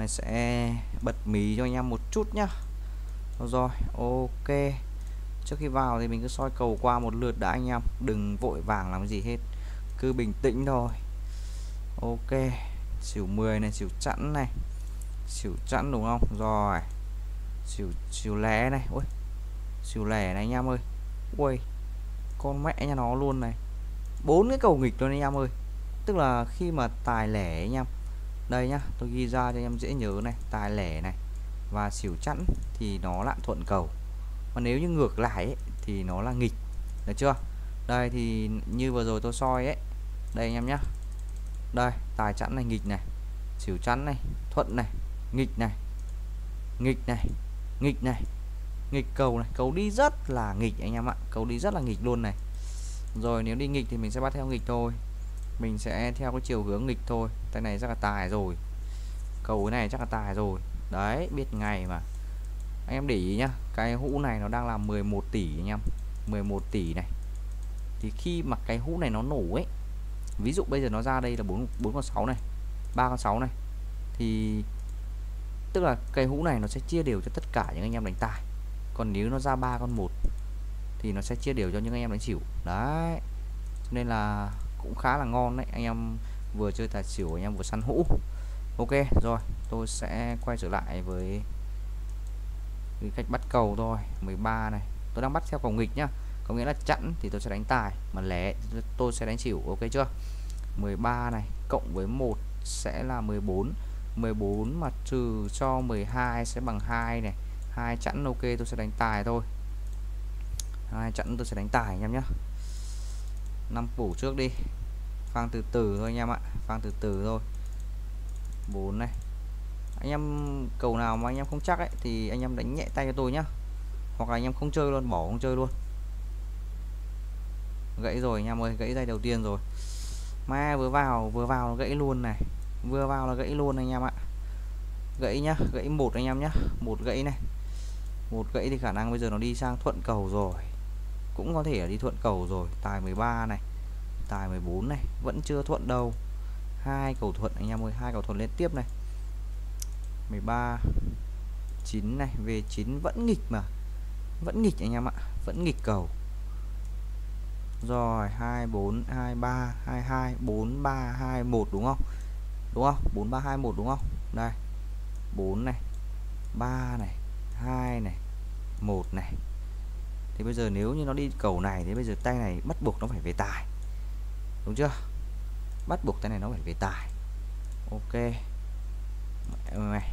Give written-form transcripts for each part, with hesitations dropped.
Mai sẽ bật mí cho anh em một chút nhá. Rồi, ok. Trước khi vào thì mình cứ soi cầu qua một lượt đã anh em, đừng vội vàng làm gì hết, cứ bình tĩnh thôi. Ok, xỉu 10 này, xỉu chẵn đúng không? Rồi. Xỉu lẻ này, ôi. Xỉu lẻ này anh em ơi. Ui, con mẹ nhà nó luôn này. 4 cái cầu nghịch luôn anh em ơi. Tức là khi mà tài lẻ anh em. Đây nhá, tôi ghi ra cho anh em dễ nhớ này, tài lẻ này và xỉu chẵn thì nó là thuận cầu. Còn nếu như ngược lại ấy, thì nó là nghịch. Được chưa? Đây thì như vừa rồi tôi soi ấy. Đây anh em nhá. Đây, tài chẵn này, nghịch này, xỉu chẵn này, thuận này, nghịch này. Nghịch này, nghịch này. Nghịch cầu này, cầu đi rất là nghịch anh em ạ. Cầu đi rất là nghịch luôn này. Rồi nếu đi nghịch thì mình sẽ bắt theo nghịch thôi. Mình sẽ theo cái chiều hướng nghịch thôi. Tay này chắc là tài rồi. Cầu này chắc là tài rồi. Đấy, biết ngày mà. Anh em để ý nhá, cái hũ này nó đang là 11 tỷ anh em. 11 tỷ này. Thì khi mà cái hũ này nó nổ ấy. Ví dụ bây giờ nó ra đây là 4 con 6 này, 3 con 6 này. Thì tức là cái hũ này nó sẽ chia đều cho tất cả những anh em đánh tài. Còn nếu nó ra 3 con 1 thì nó sẽ chia đều cho những anh em đánh xỉu. Đấy. Cho nên là cũng khá là ngon đấy. Anh em vừa chơi tài xỉu, anh em vừa săn hũ. Ok, rồi, tôi sẽ quay trở lại với cách bắt cầu thôi. 13 này, tôi đang bắt theo cầu nghịch nhá. Có nghĩa là chẵn thì tôi sẽ đánh tài, mà lẻ tôi sẽ đánh xỉu, ok chưa? 13 này cộng với 1 sẽ là 14. 14 mà trừ cho 12 sẽ bằng 2 này. 2 chẵn ok, tôi sẽ đánh tài thôi. 2 chẵn tôi sẽ đánh tài anh em nhé. 5 củ trước đi. Phang từ từ thôi anh em ạ, phang từ từ thôi. 4 này. Anh em cầu nào mà anh em không chắc ấy thì anh em đánh nhẹ tay cho tôi nhá. Hoặc là anh em không chơi luôn, bỏ không chơi luôn. Gãy rồi anh em ơi, gãy dây đầu tiên rồi. Ma vừa vào nó gãy luôn này. Vừa vào là gãy luôn anh em ạ. Gãy nhá, gãy một anh em nhá, một gãy này. Một gãy thì khả năng bây giờ nó đi sang thuận cầu rồi. Cũng có thể là đi thuận cầu rồi, tài 13 này, tài 14 này, vẫn chưa thuận đâu. 2 cầu thuận anh em ơi, 2 cầu thuận liên tiếp này. 13 9 này, về 9 vẫn nghịch mà. Vẫn nghịch anh em ạ, vẫn nghịch cầu. Rồi, 24 23 22 4321 đúng không? Đúng không? 4321 đúng không? Đây. 4 này, 3 này, 2 này, 1 này. Thì bây giờ nếu như nó đi cầu này thì bây giờ tay này bắt buộc nó phải về tài. Đúng chưa? Bắt buộc tay này nó phải về tài. Ok. Mẹ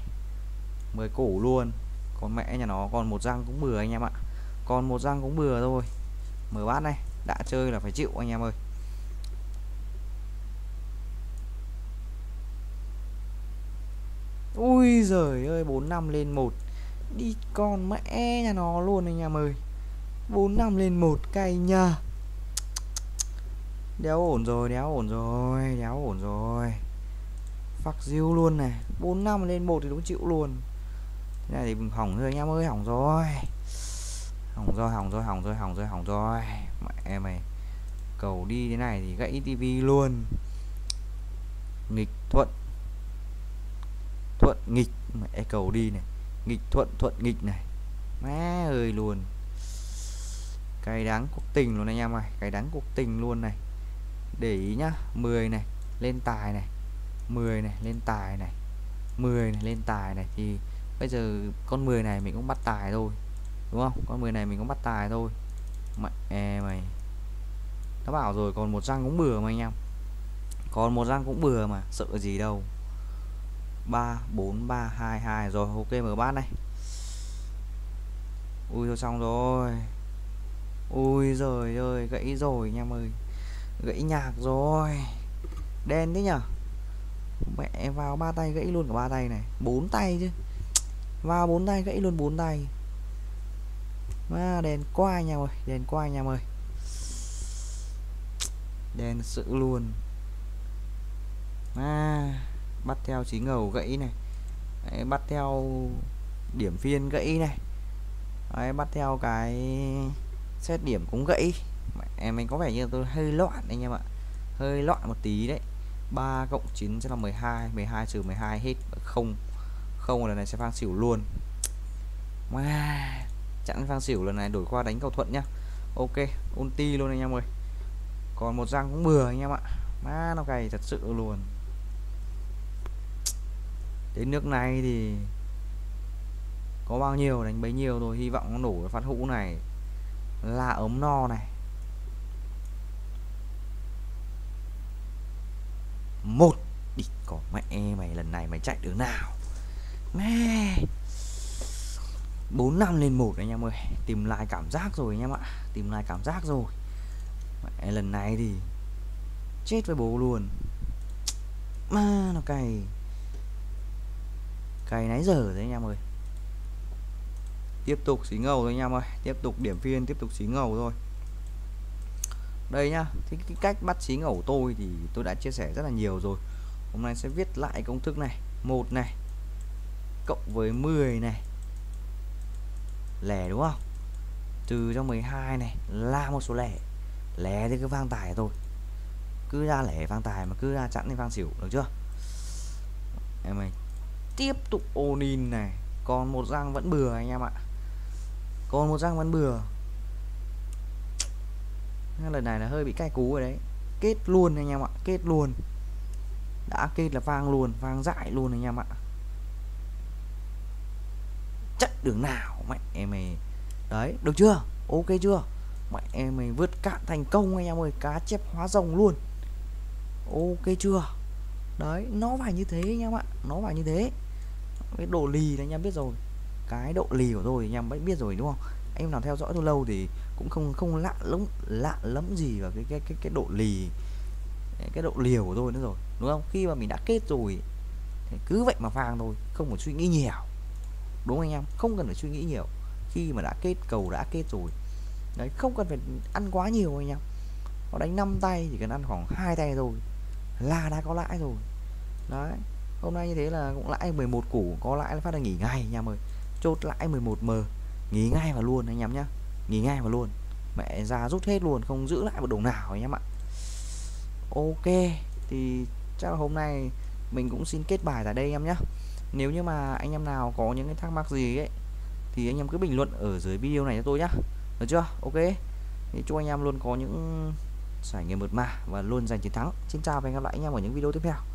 10 củ luôn. Con mẹ nhà nó còn một răng cũng bừa anh em ạ. Còn một răng cũng bừa thôi. Mở bát này, đã chơi là phải chịu anh em ơi. Ui giời ơi, 45 lên 1. Đi con mẹ nhà nó luôn anh em ơi. 45 lên 1 cay nha. Đéo ổn rồi, đéo ổn rồi, đéo ổn rồi. Phắc diêu luôn này. 45 lên 1 thì đúng chịu luôn. Thế này thì mình hỏng rồi anh em ơi, hỏng rồi. Hỏng rồi. Mẹ mày. Cầu đi thế này thì gãy tivi luôn. Nghịch thuận. Thuận nghịch, mẹ cầu đi này. Nghịch thuận nghịch này. Má ơi luôn. Cái đáng cuộc tình luôn anh em ơi, cái đáng cuộc tình luôn này. Để ý nhá, 10 này, lên tài này. 10 này, lên tài này. 10 này, lên tài này thì bây giờ con 10 này mình cũng bắt tài thôi. Đúng không? Con 10 này mình cũng bắt tài thôi. Mẹ mày. Nó bảo rồi, còn một răng cũng bừa mà anh em. Còn một răng cũng bừa mà, sợ gì đâu. 3 4 3 2 2 rồi, ok mở bát này. Ui thôi xong rồi. Ui giời ơi, gãy rồi anh em ơi. Gãy nhạc rồi. Đen thế nhở. Mẹ vào 3 tay gãy luôn cả 3 tay này, 4 tay chứ. Vào 4 tay gãy luôn 4 tay. Mà đèn qua anh em ơi, đèn qua anh em ơi. Đèn sự luôn. À, bắt theo chí ngầu gãy này. Đấy, bắt theo điểm phiên gãy này. Đấy, bắt theo cái xét điểm cũng gãy. Mẹ, mình có vẻ như tôi hơi loạn anh em ạ. Hơi loạn một tí đấy. 3 cộng 9 sẽ là 12, 12 trừ 12 hết 0. không, lần này sẽ phang xỉu luôn. Chặn phang xỉu, lần này đổi qua đánh cầu thuận nhá. Ok, ulti luôn anh em ơi. Còn một răng cũng bừa anh em ạ. Má nó cày thật sự luôn. Đến nước này thì có bao nhiêu đánh bấy nhiêu rồi. Hy vọng nó nổ cái phát hũ này là ấm no này. Một đi, có mẹ mày, lần này mày chạy đường nào mẹ. 4 5 lên 1 anh em ơi, tìm lại cảm giác rồi anh em ạ, tìm lại cảm giác rồi. Mẹ, lần này thì chết với bố luôn. Má nó cày, cày nãy giờ rồi anh em ơi. Tiếp tục xí ngầu rồi anh em ơi, tiếp tục điểm phiên, tiếp tục xí ngầu thôi. Đây nhá, thì cái cách bắt xí ngầu tôi thì tôi đã chia sẻ rất là nhiều rồi. Hôm nay sẽ viết lại công thức này, 1 này cộng với 10 này lẻ đúng không, trừ cho 12 này là một số lẻ. Lẻ thì cứ phang tài thôi, cứ ra lẻ phang tài, mà cứ ra chẵn thì phang xỉu, được chưa em ơi. Tiếp tục Onin này, còn một răng vẫn bừa anh em ạ, còn một răng vẫn bừa. Lần này là hơi bị cay cú rồi đấy. Kết luôn anh em ạ, kết luôn. Đã kết là phang luôn, phang dại luôn anh em ạ. Chất đường nào mẹ em mày. Đấy, được chưa? Ok chưa? Mẹ em mày vượt cạn thành công anh em ơi, cá chép hóa rồng luôn. Ok chưa? Đấy, nó phải như thế anh em ạ, nó phải như thế. Cái độ lì là anh em biết rồi. Cái độ lì của tôi anh em vẫn biết rồi đúng không? Anh em nào theo dõi tôi lâu thì cũng không lạ lẫm gì vào cái độ lì, cái độ liều của tôi nữa rồi đúng không? Khi mà mình đã kết rồi thì cứ vậy mà phang thôi, không phải suy nghĩ nhiều đúng không anh em? Không cần phải suy nghĩ nhiều, khi mà đã kết, cầu đã kết rồi đấy, không cần phải ăn quá nhiều anh em. Nó đánh 5 tay chỉ cần ăn khoảng 2 tay rồi là đã có lãi rồi đấy. Hôm nay như thế là cũng lãi 11 củ, có lãi phát là nghỉ ngay anh em ơi, chốt lãi 11 m, nghỉ ngay và luôn anh em nhá, nghỉ ngay mà luôn. Mẹ ra rút hết luôn, không giữ lại một đồng nào anh em ạ. Ok, thì chắc là hôm nay mình cũng xin kết bài tại đây em nhé. Nếu như mà anh em nào có những cái thắc mắc gì ấy thì anh em cứ bình luận ở dưới video này cho tôi nhá, được chưa? Ok, thì chúc anh em luôn có những trải nghiệm mượt mà và luôn giành chiến thắng. Xin chào và hẹn gặp lại anh em ở những video tiếp theo.